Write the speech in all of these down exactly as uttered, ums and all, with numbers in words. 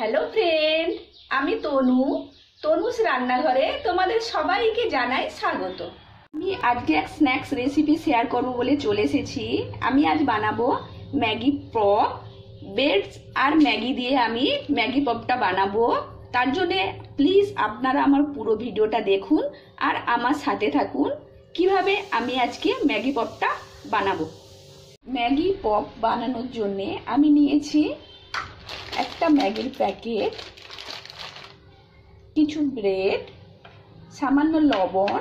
Hello friend आमी तनु तनुस रान्नाघरे तोमादेर सबाइके जानाई स्वागत। आमी आजके एक स्नैक्स रेसिपि शेयर करब बोले चले एसेछि। आमी आज बानाबो मैगी पप। बेडस आर मैगी दिए आमी मैगी पपटा बानाबो। तार जोन्ने प्लिज आपनारा आमार पुरो भिडियोटा देखुन आर आमार साथे थाकुन किभाबे आमी आजके मैगी पपटा बानाबो। मैगी पप बानानोर जोन्ने आमी निएछि एक मैगिर पैकेट, किछु ब्रेड, सामान्य लवण,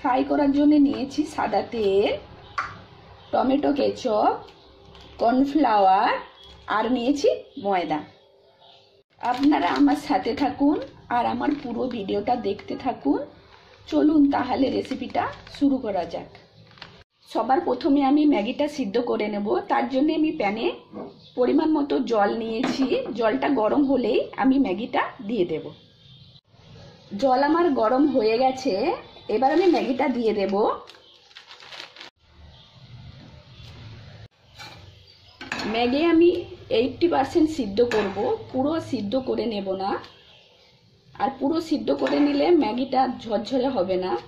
फ्राई करार जोन्ने निएछि सादा तेल, टमेटो केचप, कर्नफ्लावर और निएछि मयदा। आपनारा आमार साथे थाकुन और आमार पुरो भिडियोटा देखते थाकुन। चलुन ताहले रेसिपिटा शुरू करा जाक। सबार प्रथमे आमी मैगीटा सिद्ध करे नेब। तार जोन्ने आमी प्याने परिमाण मतो जल निएछि। जलटा गरम होलेई आमी मैगीटा दिए देब। जल आमार गरम होये गेछे, एबार आमी मैगीटा दिए देब। मैगी आमी अस्सी परसेंट सिद्ध करब, पुरो सिद्ध करे नेब ना। आर पुरो सिद्ध करे निले मैगीटा झरझरे होबे ना।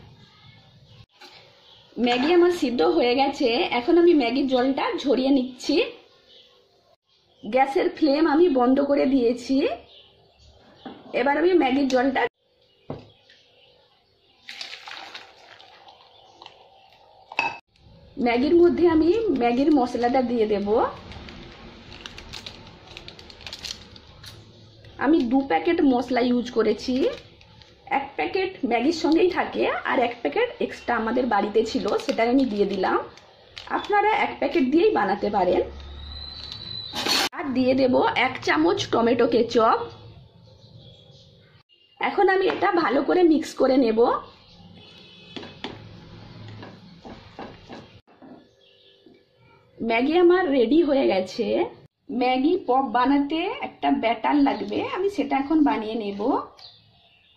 मैगी आमार सिद्ध होये गेछे। एखन आमी मैगिर जलटा झरिये निच्छि। ग्यासेर फ्लेम आमी बंद करे दियेछि। एबार आमी मैगिर जलटा मैगिर मध्ये आमी मैगिर मसलाटा दिये देब। आमी दो पैकेट मसला यूज करेछि। एक पैकेट मैगिर संगेई थाके और एक पैकेट एक्सट्रा आमादेर बाड़ीते छिलो, सेटाई आमी दिये दिलाम। आपनारा एक पैकेट दिएई बानाते पारेन। आर दिये देब एक चामच टमेटो केचप। एखन आमी एटा भालो करे मिक्स करे नेब। मैगी आमार रेडी हये गेछे। मैगी पप बानाते एकटा बैटार लागबे, आमी सेटा एखन बानिये नेब।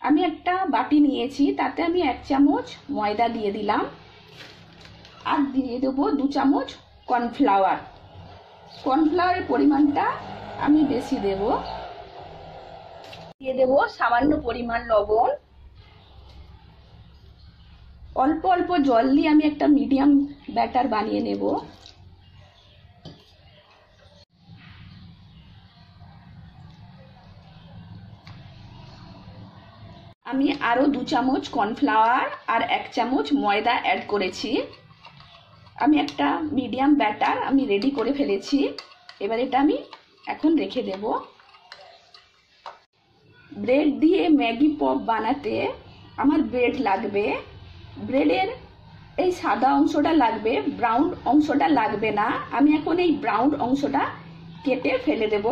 आमी एक बाटी निएछि, ताते आमी एक चामच मयदा दिए दिलाम और दिए देब दो चामच कर्नफ्लावर। कर्नफ्लावरेर परिमाणटा आमी बेशी देब। दिए देब सामान्य परिमाण लवण। अल्प अल्प जल दिए आमी एक मीडियम बैटार बानिये नेब। आमी आरो दो चामच कर्नफ्लावर और एक चामच मयदा एड करेছি। आमी एकटा मीडियम बैटार आमी रेडी करे फेलेছি। एबार এটা আমি এখন রেখে দেব। ब्रेड দিয়ে मैगी पप বানাতে আমার ব্রেড লাগবে। ব্রেডের এই সাদা অংশটা লাগবে, ব্রাউন অংশটা লাগবে না। আমি এখন এই ব্রাউন অংশটা কেটে ফেলে দেব।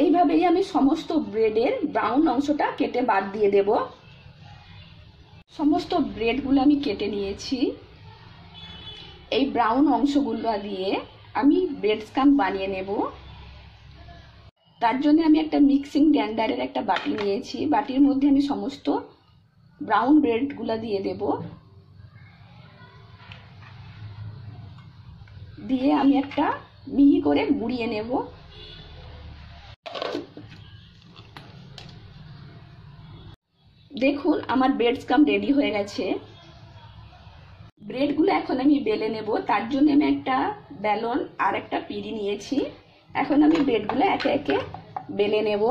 এইভাবেই আমি সমস্ত ব্রেডের ব্রাউন অংশটা কেটে বাদ দিয়ে দেব। সমস্ত ব্রেডগুলো আমি কেটে নিয়েছি। এই ব্রাউন অংশগুলো দিয়ে আমি ব্রেড স্ক্রাম্ব বানিয়ে নেব। তার জন্য আমি একটা মিক্সিং গ্রাইন্ডারের একটা বাটি নিয়েছি। বাটির মধ্যে আমি সমস্ত ব্রাউন ব্রেডগুলো দিয়ে দেব। দিয়ে আমি একটা মিহি করে গুঁড়িয়ে নেব। দেখুন আমার ব্রেড স্ক্রাম্ব রেডি হয়ে গেছে। ব্রেডগুলো এখন আমি বেলে নেব। তার জন্য আমি একটা বেলন আর একটা পিড়ি নিয়েছি। এখন আমি ব্রেডগুলো একে একে বেলে নেব।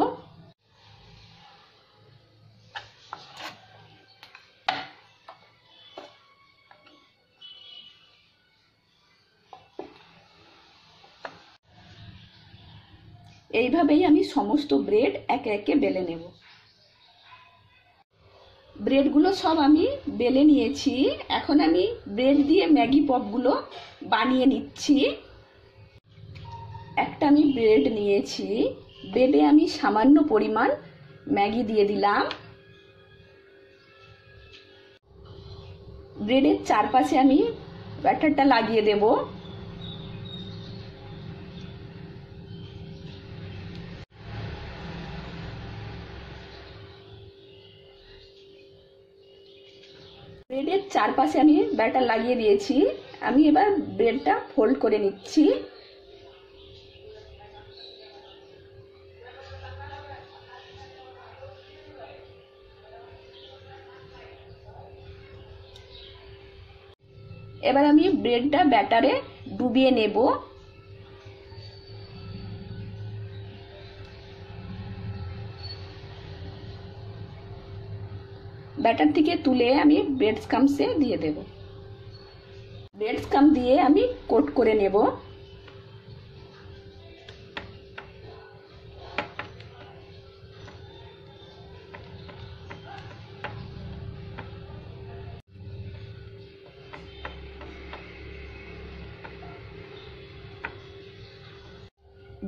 এইভাবেই আমি সমস্ত ব্রেড একে একে বেলে নেব। ব্রেডগুলো সব আমি বেলে নিয়েছি। এখন আমি ব্রেড দিয়ে ম্যাগি পপগুলো বানিয়ে নিচ্ছি। একটা আমি ব্রেড নিয়েছি। ব্রেডে আমি সামান্য পরিমাণ ম্যাগি দিয়ে দিলাম। ব্রেডের চারপাশে আমি ব্যাটারটা লাগিয়ে দেব। ব্রেডের চারপাশে আমি ব্যাটার লাগিয়ে দিয়েছি। আমি এবার ব্রেডটা ফোল্ড করে নিচ্ছি। এবার আমি ব্রেডটা ব্যাটারে ডুবিয়ে নেব। ব্যাটার থেকে তুলে আমি ব্রেড স্কাম্পসে দিয়ে দেব। ব্রেড স্কাম্প দিয়ে আমি কোট করে নেব।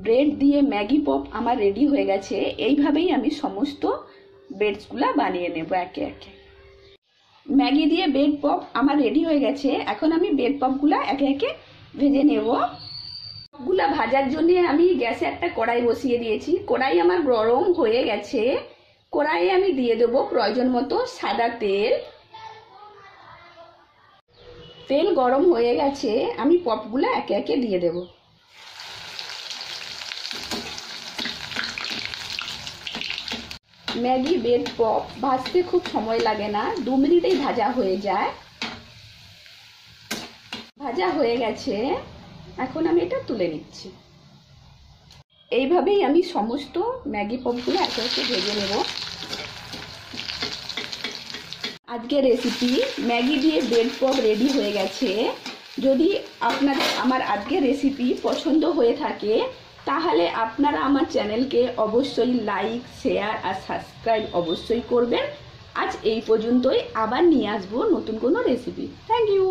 ব্রেড দিয়ে ম্যাগি পপ আমার রেডি হয়ে গেছে। এইভাবেই আমি সমস্ত ব্রেডসগুলো বানিয়ে নেব একে একে। ম্যাগি দিয়ে ব্রেড পপ আমার রেডি হয়ে গেছে। এখন আমি ব্রেড পপগুলো একে একে ভেজে নেব। পপগুলো ভাজার জন্য আমি গ্যাসে একটা কড়াই বসিয়ে দিয়েছি। কড়াই আমার গরম হয়ে গেছে। কড়াইয়ে আমি দিয়ে দেবো প্রয়োজন মতো সাদা তেল। তেল গরম হয়ে গেছে। আমি পপগুলো একে একে দিয়ে দেবো। मैगी ब्रेड पॉप भाजते खूब समय लागे ना, दो मिनिटे भाजा हो जाए। भाजा हो गए। এখন আমি এটা তুলে নিচ্ছি। এইভাবেই আমি সমস্ত ম্যাগি পপগুলো একে একে ভেজে নেব। আজকে রেসিপি ম্যাগি দিয়ে ব্রেড পপ রেডি হয়ে গেছে। যদি আপনাদের আমার আজকে রেসিপি পছন্দ হয়ে থাকে তাহলে আপনারা আমার চ্যানেলকে অবশ্যই লাইক, শেয়ার আর সাবস্ক্রাইব অবশ্যই করবেন। আজ এই পর্যন্তই। আবার নিয়ে আসবো নতুন কোনো রেসিপি। Thank you.